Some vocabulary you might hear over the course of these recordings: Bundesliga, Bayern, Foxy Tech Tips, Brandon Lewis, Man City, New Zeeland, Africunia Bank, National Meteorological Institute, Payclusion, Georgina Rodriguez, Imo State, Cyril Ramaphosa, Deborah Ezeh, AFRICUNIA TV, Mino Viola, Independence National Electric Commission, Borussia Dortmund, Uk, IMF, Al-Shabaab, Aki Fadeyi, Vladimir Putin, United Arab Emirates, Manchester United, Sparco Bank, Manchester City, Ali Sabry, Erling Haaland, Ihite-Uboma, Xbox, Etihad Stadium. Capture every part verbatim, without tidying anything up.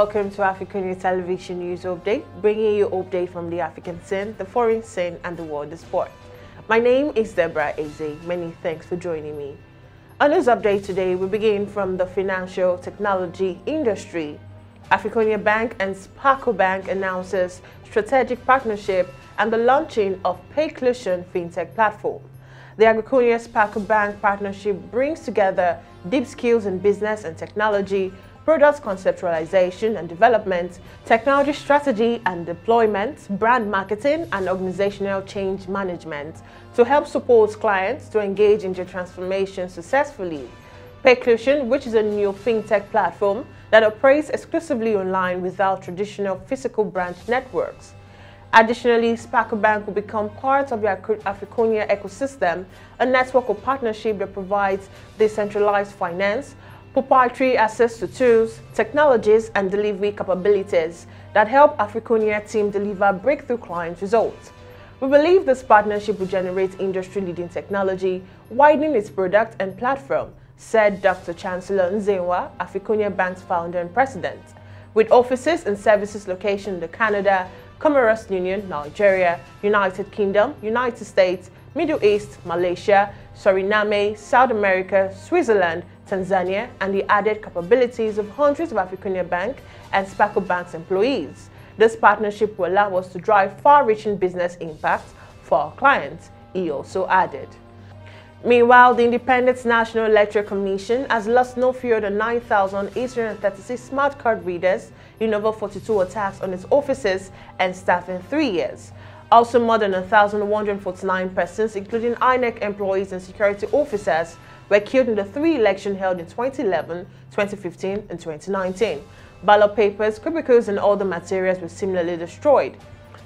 welcome to Africunia Television News Update, bringing you update from the African scene, the foreign scene and the world of sport. My name is Deborah Ezeh. Many thanks for joining me. On this update today, we begin from the financial technology industry. Africunia Bank and Sparco Bank announces strategic partnership and the launching of Payclusion fintech platform. The Africunia Sparco Bank partnership brings together deep skills in business and technology, product conceptualization and development, technology strategy and deployment, brand marketing and organizational change management to help support clients to engage in their transformation successfully. Payclusion, which is a new fintech platform that operates exclusively online without traditional physical branch networks. Additionally, Sparco Bank will become part of the Africunia ecosystem, a network of partnership that provides decentralized finance, proprietary access to tools, technologies, and delivery capabilities that help Africunia team deliver breakthrough client results. We believe this partnership will generate industry-leading technology, widening its product and platform, said Doctor Chancellor Nzewa, Africunia Bank's founder and president. With offices and services locations in Canada, Comoros Union, Nigeria, United Kingdom, United States, Middle East, Malaysia, Suriname, South America, Switzerland, Tanzania, and the added capabilities of hundreds of Africunia Bank and Sparco Bank's employees. This partnership will allow us to drive far-reaching business impacts for our clients, he also added. Meanwhile, the Independence National Electric Commission has lost no fewer than nine thousand eight hundred thirty-six smart card readers in over forty-two attacks on its offices and staff in three years. Also, more than one thousand one hundred forty-nine persons, including I N E C employees and security officers, were killed in the three elections held in twenty eleven, twenty fifteen, and twenty nineteen. Ballot papers, cubicles, and other materials were similarly destroyed.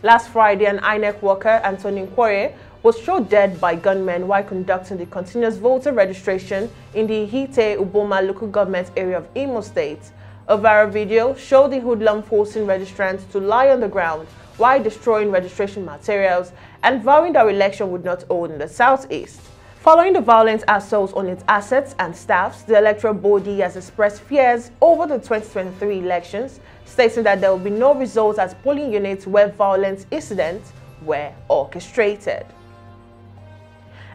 Last Friday, an I N E C worker, Antonin Koye, was shot dead by gunmen while conducting the continuous voter registration in the Ihite-Uboma local government area of Imo State. A viral video showed the hoodlum forcing registrants to lie on the ground while destroying registration materials and vowing that election would not hold in the southeast. Following the violent assaults on its assets and staffs, the electoral body has expressed fears over the twenty twenty-three elections, stating that there will be no results as polling units where violent incidents were orchestrated.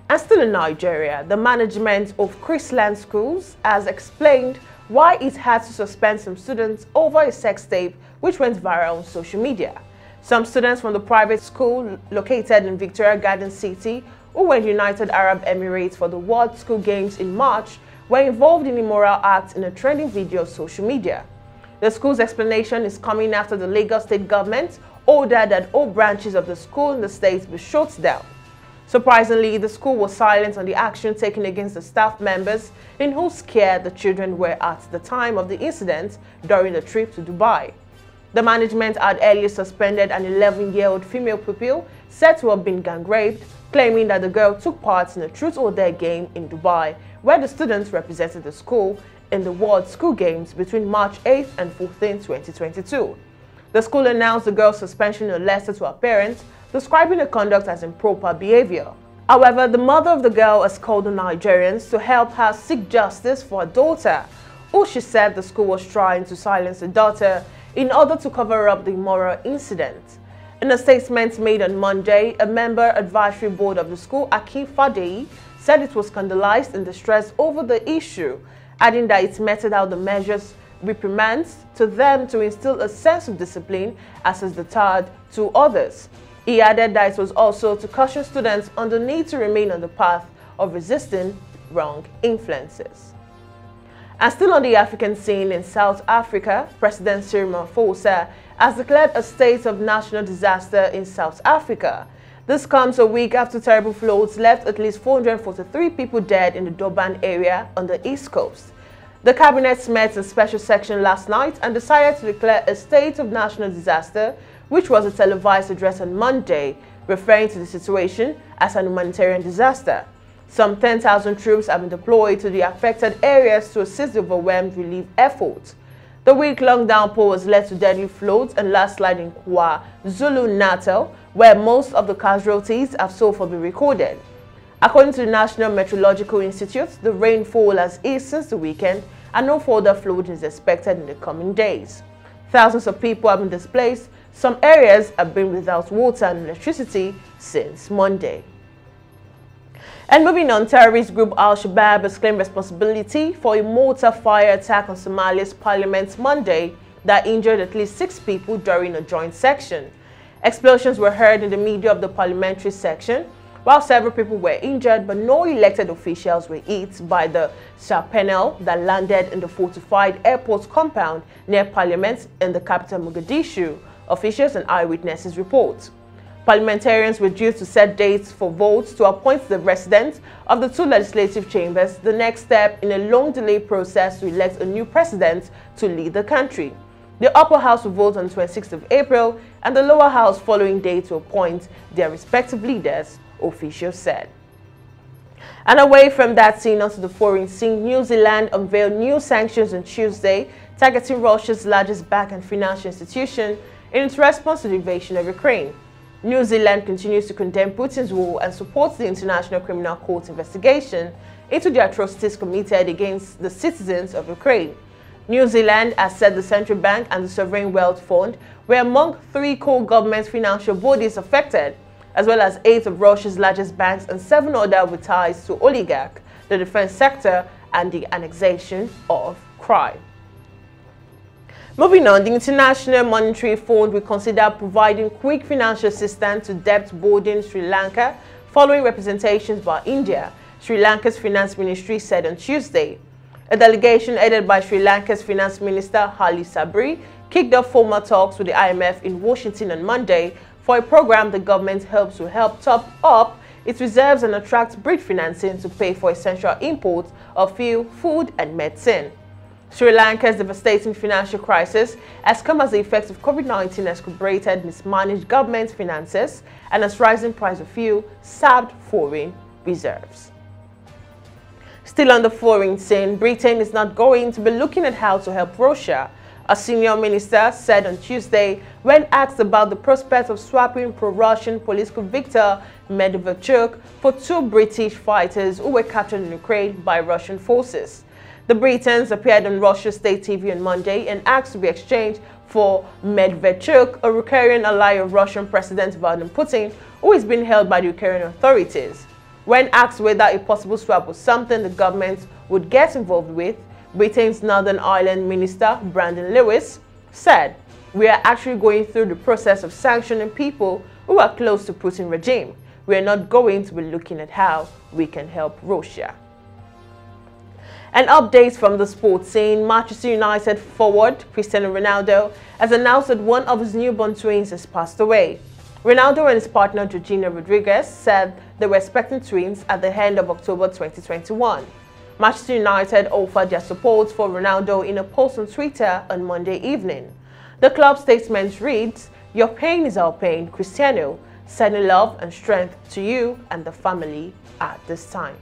And still in Nigeria, the management of Chrisland schools has explained why it had to suspend some students over a sex tape which went viral on social media. Some students from the private school located in Victoria Garden City, who went to United Arab Emirates for the World School Games in March, were involved in immoral acts in a trending video of social media. The school's explanation is coming after the Lagos state government ordered that all branches of the school in the state be shut down. Surprisingly, the school was silent on the action taken against the staff members, in whose care the children were at the time of the incident during the trip to Dubai. The management had earlier suspended an eleven-year-old female pupil said to have been gang-raped, claiming that the girl took part in a Truth or Dare game in Dubai, where the students represented the school in the World School Games between March eighth and fourteenth, twenty twenty-two. The school announced the girl's suspension in a letter to her parents, describing the conduct as improper behavior. However, the mother of the girl has called on Nigerians to help her seek justice for her daughter, who she said the school was trying to silence the daughter in order to cover up the immoral incident. In a statement made on Monday, a member advisory board of the school, Aki Fadeyi, said it was scandalized and distressed over the issue, adding that it meted out the measures reprimands to them to instill a sense of discipline as is deterred to others. He added that it was also to caution students on the need to remain on the path of resisting wrong influences. And still on the African scene in South Africa, President Cyril Ramaphosa has declared a state of national disaster in South Africa. This comes a week after terrible floods left at least four hundred forty-three people dead in the Durban area on the East Coast. The cabinet met in special session last night and decided to declare a state of national disaster, which was a televised address on Monday, referring to the situation as an humanitarian disaster. Some ten thousand troops have been deployed to the affected areas to assist the overwhelmed relief efforts. The week-long downpour has led to deadly floods and landslide in KwaZulu-Natal, where most of the casualties have so far been recorded. According to the National Meteorological Institute, the rainfall has eased since the weekend and no further flooding is expected in the coming days. Thousands of people have been displaced. Some areas have been without water and electricity since Monday. And moving on, terrorist group Al-Shabaab has claimed responsibility for a mortar fire attack on Somalia's parliament Monday that injured at least six people during a joint section. Explosions were heard in the media of the parliamentary section, while several people were injured, but no elected officials were hit by the shrapnel that landed in the fortified airport compound near parliament in the capital Mogadishu, officials and eyewitnesses report. Parliamentarians were due to set dates for votes to appoint the residents of the two legislative chambers, the next step in a long-delayed process to elect a new president to lead the country. The upper house will vote on the twenty-sixth of April and the lower house following day to appoint their respective leaders, officials said. And away from that scene onto the foreign scene, New Zealand unveiled new sanctions on Tuesday, targeting Russia's largest bank and financial institution in its response to the invasion of Ukraine. New Zealand continues to condemn Putin's war and supports the International Criminal Court investigation into the atrocities committed against the citizens of Ukraine. New Zealand has said the Central Bank and the Sovereign Wealth Fund were among three core government financial bodies affected, as well as eight of Russia's largest banks and seven others with ties to oligarch, the defense sector, and the annexation of Crimea. Moving on, the International Monetary Fund will consider providing quick financial assistance to debt-burdened Sri Lanka following representations by India, Sri Lanka's finance ministry said on Tuesday. A delegation headed by Sri Lanka's finance minister Ali Sabry kicked off formal talks with the I M F in Washington on Monday for a program the government hopes will help top up its reserves and attract bridge financing to pay for essential imports of fuel, food and medicine. Sri Lanka's devastating financial crisis has come as the effects of COVID nineteen has exacerbated mismanaged government finances and as rising price of fuel sapped foreign reserves. Still on the foreign scene, Britain is not going to be looking at how to help Russia, a senior minister said on Tuesday when asked about the prospect of swapping pro-Russian political Victor Medvedchuk for two British fighters who were captured in Ukraine by Russian forces. The Britons appeared on Russia State T V on Monday and asked to be exchanged for Medvedchuk, a Ukrainian ally of Russian President Vladimir Putin, who is being held by the Ukrainian authorities. When asked whether a possible swap was something the government would get involved with, Britain's Northern Ireland Minister Brandon Lewis said, "We are actually going through the process of sanctioning people who are close to Putin regime. We are not going to be looking at how we can help Russia." And updates from the sports scene, Manchester United forward Cristiano Ronaldo has announced that one of his newborn twins has passed away. Ronaldo and his partner Georgina Rodriguez said they were expecting twins at the end of October twenty twenty-one. Manchester United offered their support for Ronaldo in a post on Twitter on Monday evening. The club statement reads, "Your pain is our pain, Cristiano. Sending love and strength to you and the family at this time."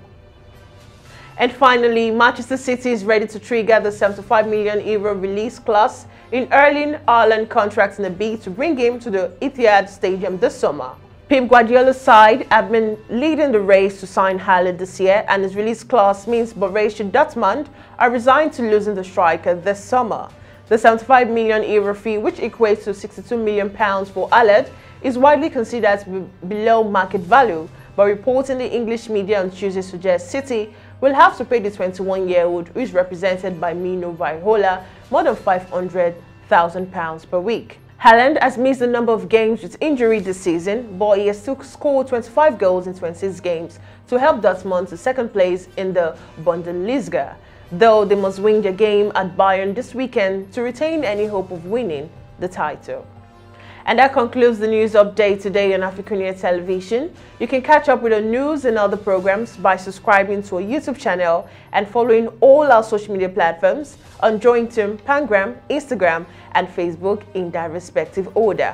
And finally, Manchester City is ready to trigger the seventy-five million euro release clause in Erling Haaland contract in a bid to bring him to the Etihad Stadium this summer. Pep Guardiola's side have been leading the race to sign Haaland this year, and his release clause means Borussia Dortmund are resigned to losing the striker this summer. The seventy-five million euro fee, which equates to sixty-two million pounds for Haaland, is widely considered to be below market value, but reports in the English media on Tuesday suggest City will have to pay the twenty-one-year-old, who is represented by Mino Viola, more than five hundred thousand pounds per week. Haaland has missed a number of games with injury this season, but he has still scored twenty-five goals in twenty-six games to help Dortmund to second place in the Bundesliga, though they must win their game at Bayern this weekend to retain any hope of winning the title. And that concludes the news update today on Africunia Television. You can catch up with our news and other programs by subscribing to our YouTube channel and following all our social media platforms on Jointum, Pangram, Instagram and Facebook in their respective order.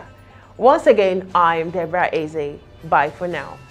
Once again, I am Deborah Ezeh. Bye for now.